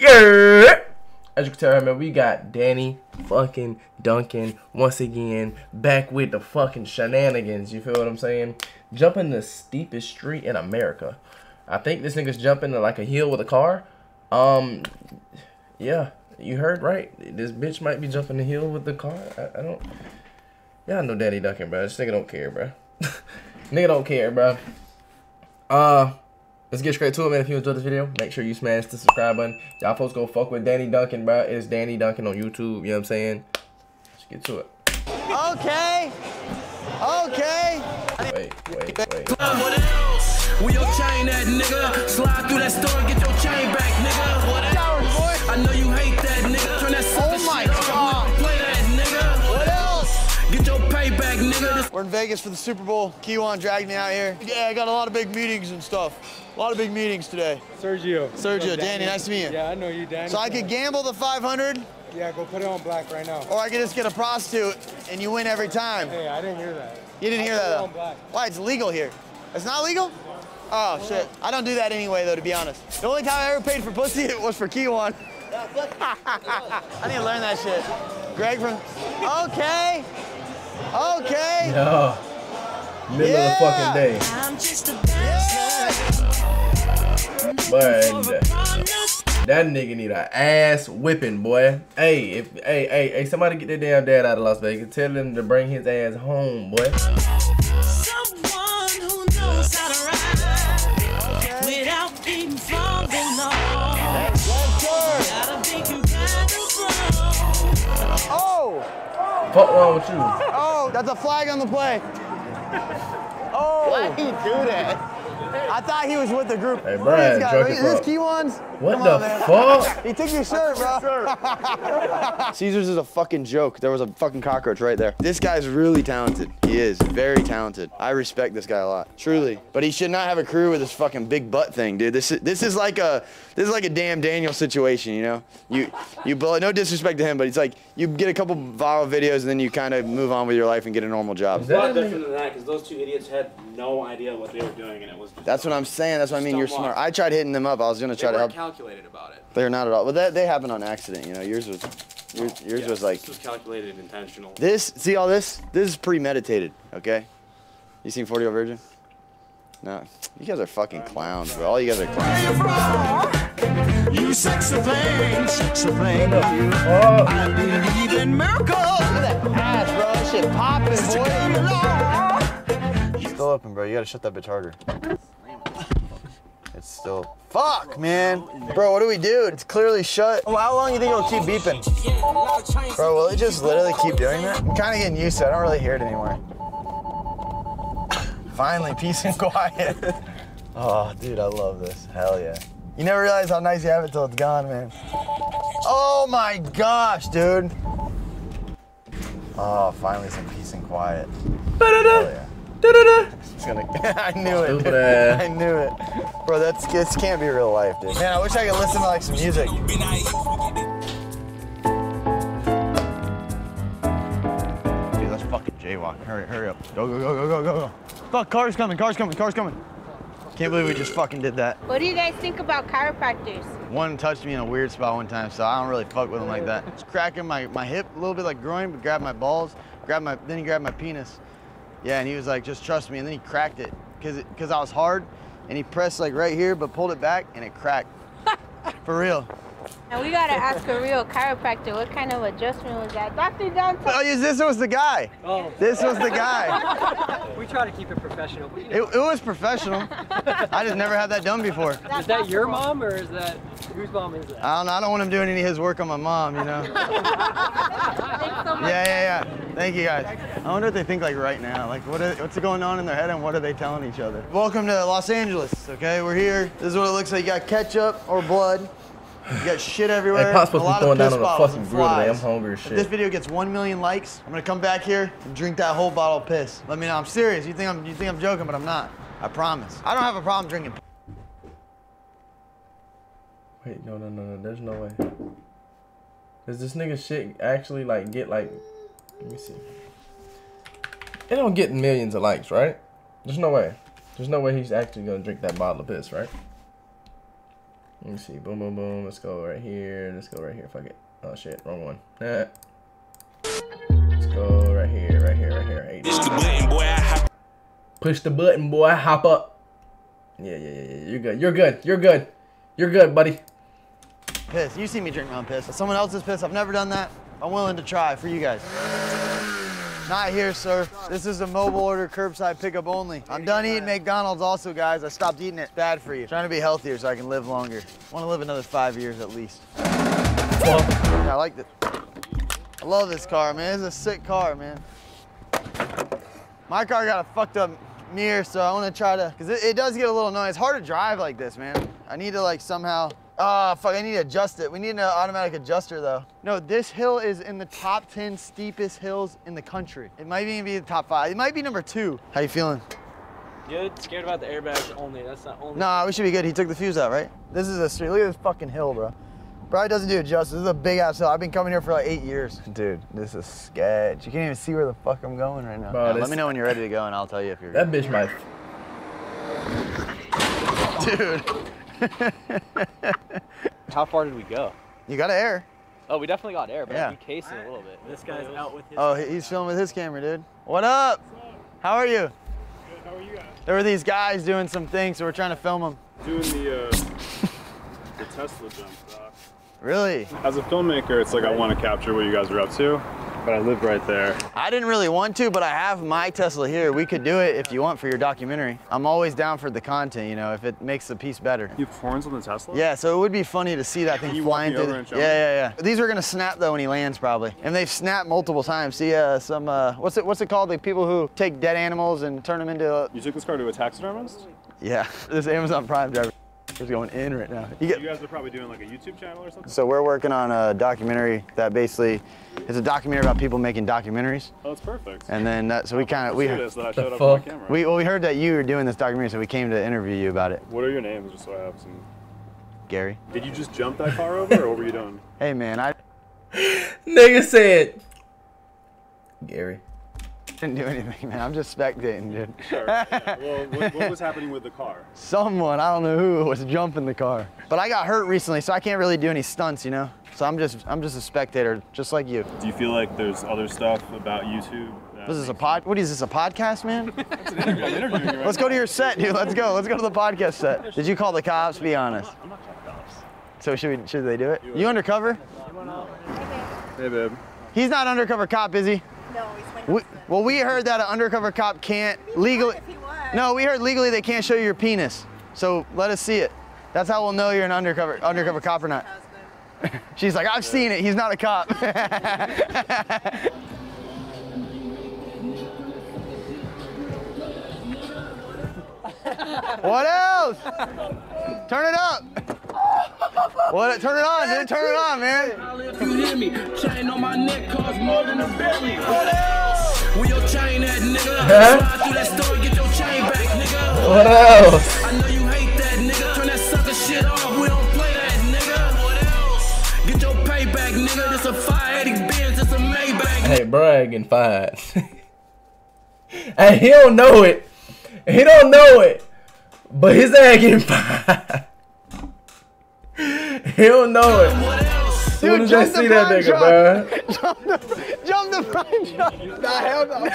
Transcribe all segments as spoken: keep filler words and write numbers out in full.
Yeah. As you can tell, man, we got Danny fucking Duncan once again back with the fucking shenanigans. You feel what I'm saying? Jumping the steepest street in America. I think this nigga's jumping to like a hill with a car. Um, yeah, you heard right. This bitch might be jumping the hill with the car. I, I don't. Y'all know Danny Duncan, bro. This nigga don't care, bro. Nigga don't care, bro. Uh. Let's get straight to it, man. If you enjoyed this video, make sure you smash the subscribe button. Y'all folks go fuck with Danny Duncan, bro. It's Danny Duncan on YouTube. You know what I'm saying? Let's get to it. Okay. Okay. Wait, wait, wait. What else? We your chain that nigga. Slide through that store and get your chain back, nigga. What else? I know you hate that nigga. Turn that oh my god. Play that nigga. What else? Get your payback, nigga. We're in Vegas for the Super Bowl. Keywan dragged me out here. Yeah, I got a lot of big meetings and stuff. A lot of big meetings today. Sergio. Sergio, Danny, nice to meet you. Yeah, I know you, Danny. So I could gamble the five hundred? Yeah, go put it on black right now. Or I could just get a prostitute and you win every time. Hey, I didn't hear that. You didn't hear that, though? Why, it's legal here. It's not legal? Oh, shit. I don't do that anyway, though, to be honest. The only time I ever paid for pussy was for Keywan. I need to learn that shit. Greg from... Okay. Okay. No. Middle yeah. of the fucking day. I'm just a dancer. But that nigga need a ass whipping, boy. Hey, if hey, hey, hey, somebody get their damn dad out of Las Vegas. Tell him to bring his ass home, boy. Someone who knows how to ride without being falling off. Oh! Fuck wrong with you? Oh, that's a flag on the play. Oh! Why'd he do that? I thought he was with the group. Hey, Brian, got, is this Keywan's? What Come the on, fuck? He took your shirt, bro. Caesar's is a fucking joke. There was a fucking cockroach right there. This guy's really talented. He is very talented. I respect this guy a lot, truly. But he should not have a career with this fucking big butt thing, dude. This is this is like a this is like a damn Daniel situation, you know. You you blow. No disrespect to him, but it's like you get a couple viral videos and then you kind of move on with your life and get a normal job. It's a lot different than that because those two idiots had no idea what they were doing and it was. That's what I'm saying. That's what I mean. You're smart. I tried hitting them up. I was gonna try to help. They weren't calculated about it. They're not at all. But that they happen on accident, you know. Yours was, yours, yours yeah, was like. This was calculated and intentional. This, see all this? This is premeditated. Okay. You seen forty year old Virgin? No. You guys are fucking clowns, bro. All you guys are clowns. You sex of things, so playing of you. I believe in miracles. Look at that ass, bro. That shit popping, boy. It's still open, bro. You gotta shut that bitch harder. It's still, fuck, man. Bro, what do we do? It's clearly shut. Well, how long do you think it'll keep beeping? Bro, will it just literally keep doing that? I'm kind of getting used to it. I don't really hear it anymore. Finally, peace and quiet. Oh, dude, I love this. Hell yeah. You never realize how nice you have it till it's gone, man. Oh my gosh, dude. Oh, finally some peace and quiet. Hell yeah. It's gonna, I knew it. Dude. I knew it. Bro, that's this can't be real life, dude. Man, I wish I could listen to like some music. Dude, let's fucking jaywalk. Hurry, hurry up. Go, go, go, go, go, go, go. Fuck, car's coming, car's coming, car's coming. Can't believe we just fucking did that. What do you guys think about chiropractors? One touched me in a weird spot one time, so I don't really fuck with him like that. It's cracking my, my hip a little bit like groin, but grabbed my balls, grabbed my then he grabbed my penis. Yeah, and he was like, just trust me. And then he cracked it because because I was hard and he pressed like right here, but pulled it back and it cracked. For real. Now we got to ask a real chiropractor, what kind of adjustment was that? Doctor Dante. Oh, yes, this was the guy. Oh. This was the guy. We try to keep it professional. It, it was professional. I just never had that done before. Is that, is that your mom or is that, whose mom is that? I don't know. I don't want him doing any of his work on my mom, you know? Thanks so much. Yeah, yeah, yeah. Thank you guys. I wonder what they think like right now. Like what are, what's going on in their head and what are they telling each other? Welcome to Los Angeles, okay? We're here. This is what it looks like. You got ketchup or blood. You got shit everywhere. Hey, Pop's supposed to be throwing down on a fucking grill today. I'm hungry as shit. If this video gets one million likes, I'm gonna come back here and drink that whole bottle of piss. Let me know. I'm serious. You think I'm you think I'm joking, but I'm not. I promise. I don't have a problem drinking. Wait, no, no, no, no. There's no way. Does this nigga shit actually like get like? Let me see. It don't get millions of likes, right? There's no way. There's no way he's actually gonna drink that bottle of piss, right? Let me see. Boom, boom, boom. Let's go right here. Let's go right here. Fuck it. Oh, shit. Wrong one. Nah. Let's go right here, right here, right here. Push the button, boy. Push the button, boy. Hop up. Yeah, yeah, yeah, yeah. You're good. You're good. You're good. You're good, buddy. Piss. You see me drink my own piss. If someone else's piss. I've never done that. I'm willing to try for you guys. Not here, sir. This is a mobile order curbside pickup only. I'm done eating McDonald's also, guys. I stopped eating it. It's bad for you. I'm trying to be healthier so I can live longer. I want to live another five years at least. Well, I like this. I love this car, man. It's a sick car, man. My car got a fucked up mirror, so I want to try to, because it, it does get a little annoying. It's hard to drive like this, man. I need to like somehow, ah, uh, fuck, I need to adjust it. We need an automatic adjuster, though. No, this hill is in the top ten steepest hills in the country. It might even be the top five. It might be number two. How you feeling? Good. Scared about the airbags only. That's not only. Nah, we should be good. He took the fuse out, right? This is a street. Look at this fucking hill, bro. Probably doesn't do it justice. This is a big-ass hill. I've been coming here for like eight years. Dude, this is sketch. You can't even see where the fuck I'm going right now. Bro, yeah, let me know when you're ready to go, and I'll tell you if you're that good. Bitch might. Dude. How far did we go? You got air. Oh, we definitely got air, but yeah. We cased it a little bit. This guy's out with his. Oh, he's filming with his camera, dude. What up? What's up? How are you? Good. How are you guys? There were these guys doing some things, so we're trying to film them. Doing the uh, the Tesla jump stock. Really? As a filmmaker, it's like I want to capture what you guys are up to, but I live right there. I didn't really want to, but I have my Tesla here. We could do it if you want for your documentary. I'm always down for the content, you know, if it makes the piece better. You have horns on the Tesla? Yeah, so it would be funny to see that thing you flying through. The, yeah, yeah, yeah. These are gonna snap though when he lands probably, and they've snapped multiple times. See, uh, some uh, what's it? What's it called? The people who take dead animals and turn them into. Uh... You took this car to a taxidermist? Yeah, this Amazon Prime driver. Is going in right now. You, get, you guys are probably doing like a YouTube channel or something? So we're working on a documentary that basically is a documentary about people making documentaries. Oh, that's perfect. And then that, so we kind of we heard, that I showed up on my camera. We well we heard that you were doing this documentary, so we came to interview you about it. What are your names, just so I have some? Gary. Did you just jump that car over, or what were you doing? Hey man, I nigga said Gary. Didn't do anything, man. I'm just spectating, dude. Sure, yeah. Well, what, what was happening with the car? Someone, I don't know who, was jumping the car. But I got hurt recently, so I can't really do any stunts, you know? So I'm just I'm just a spectator, just like you. Do you feel like there's other stuff about YouTube? This is a pod, what is this, a podcast, man? That's an interview. I'm interviewing you right Let's now. Go to your set, dude. Let's go. Let's go to the podcast set. Did you call the cops? Be honest. I'm not calling cops. So should we, should they do it? You, you undercover? Hey, babe. He's not undercover cop, is he? No, he's we, well, we heard that an undercover cop can't legally. No, we heard legally they can't show you your penis. So let us see it. That's how we'll know you're an undercover undercover cop or not. She's like, I've seen it. He's not a cop. What else? Turn it up. What? Turn it on, dude. Turn it on, man. What else? I know you hate that nigga. Turn that sucker shit off. We don't play that nigga. What else? Get your payback, nigga. This a five eighty Benz. It's a Maybach. Hey, bragging fired. And he don't know it. He don't know it. But his ass getting fired. He don't know it. What else? Dude, jump the, see that nigga, jump. Bro. Jump the front jump. Nah, hell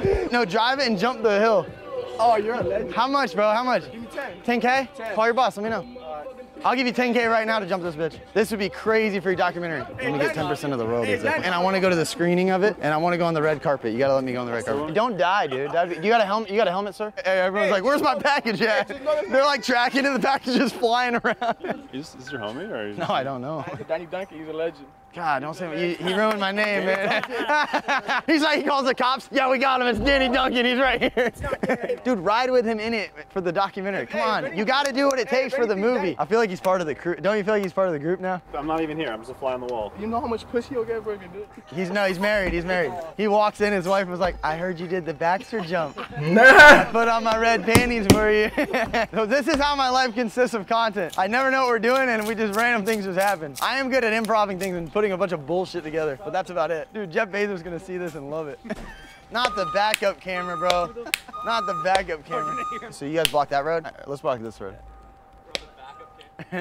no. No, drive it and jump the hill. Oh, you're a legend. How much, bro? How much? Give me ten. ten K? ten. Call your boss. Let me know. Right. I'll give you ten K right now to jump this bitch. This would be crazy for your documentary. I'm gonna get ten percent of the royalties. And I want to go to the screening of it, and I want to go on the red carpet. You gotta let me go on the red carpet. Don't die, dude. Be, you got a helmet? You got a helmet, sir? Hey, everyone's hey, like, "Where's my package at?" They're like tracking, and the package is flying around. Is this your homie, or? You no, I don't know. Danny Duncan, he's a legend. God, don't say he, he ruined my name, man. He's like, he calls the cops. Yeah, we got him. It's Danny Duncan. He's right here. Dude, ride with him in it for the documentary. Come on, you got to do what it takes for the movie. I feel like he's part of the crew. Don't you feel like he's part of the group now? I'm not even here. I'm just a fly on the wall. You know how much pussy he'll get, bro? He's no, he's married. He's married. He walks in. His wife was like, "I heard you did the Baxter jump. Nah. Put on my red panties for you." So this is how my life consists of content. I never know what we're doing, and we just random things just happen. I am good at improvising things and putting a bunch of bullshit together, but that's about it. Dude, Jeff Bezos is gonna see this and love it. Not the backup camera, bro. Not the backup camera. So you guys block that road? All right, let's block this road.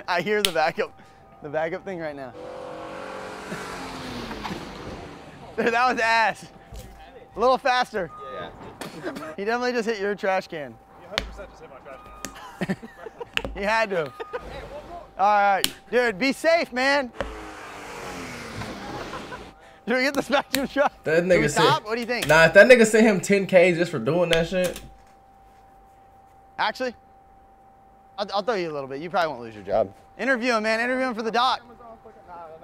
I hear the backup, the backup thing right now. Dude, that was ass. A little faster. Yeah. He definitely just hit your trash can. He one hundred percent just hit my trash can. He had to. All right, dude, be safe, man. Should we get the vacuum truck? That nigga said, what do you think? Nah, if that nigga sent him ten K just for doing that shit. Actually, I'll, I'll throw you a little bit. You probably won't lose your job. Interview him, man. Interview him for the doc.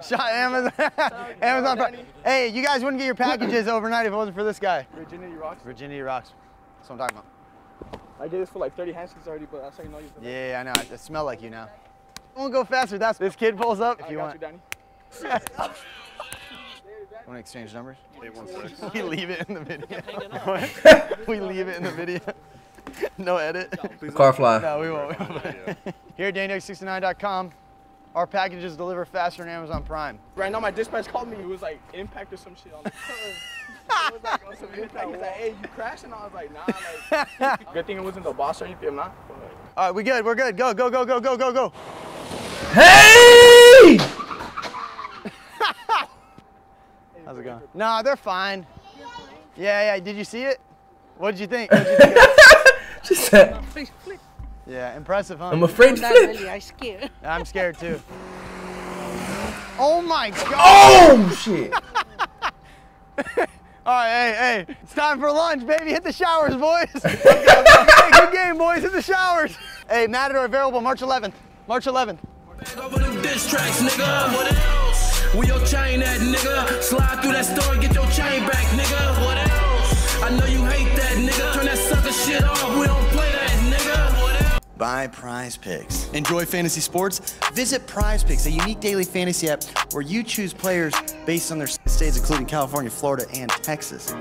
Shot Amazon. Amazon. Hey, you guys wouldn't get your packages overnight if it wasn't for this guy. Virginity Rocks. Virginity Rocks. That's what I'm talking about. I did this for like thirty handshakes already, but that's how you know you. Yeah, yeah, I know. I smell like you now. I won't go faster. That's this kid pulls up. If you want. I got you, Danny. Want to exchange numbers? We leave it in the video. We leave it in the video. No edit. Car fly. No, we won't. Here at Daniel X sixty-nine dot com, our packages deliver faster than Amazon Prime. Right now, my dispatch called me. It was like impact or some shit on the it was like, oh, some impact. He's like, hey, you crashed? And I was like, nah. Like, good thing it wasn't the boss or anything. I'm not. All right, we good. We're good. Go, go, go, go, go, go, go. Hey! How's it going? Nah, they're fine. Yeah, yeah. Did you see it? What did you think? What did you think? She said, yeah, impressive, huh? I'm afraid to. Not really. I'm scared. I'm scared too. Oh my god. Oh shit. All right, hey, hey. It's time for lunch, baby. Hit the showers, boys. Hey, good game, boys. Hit the showers. Hey, Matador available March eleventh. March eleventh. Over them diss tracks, nigga. What else? We your chain at, nigga. Slide through that store and get your chain back, nigga. What else? I know you hate that, nigga. Turn that sucker shit off. We don't play that, nigga. What else? Buy Prize Picks. Enjoy fantasy sports? Visit Prize Picks, a unique daily fantasy app where you choose players based on their states, including California, Florida, and Texas.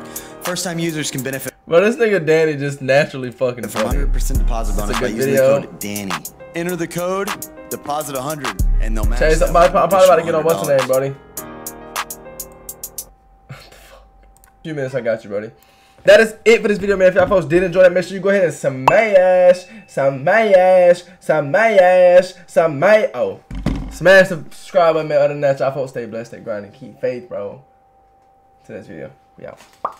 First-time users can benefit. But this nigga Danny just naturally fucking. one hundred percent deposit bonus by using the code Danny. Enter the code. Deposit one hundred and they'll match. I'm probably about to get on what's your name, buddy. Few minutes, I got you, buddy. That is it for this video, man. If y'all folks did enjoy that, make sure you go ahead and smash, smash, smash, smash. Oh, smash the subscribe button, man. Other than that, y'all folks stay blessed, stay grinding, keep faith, bro. To this video, we out.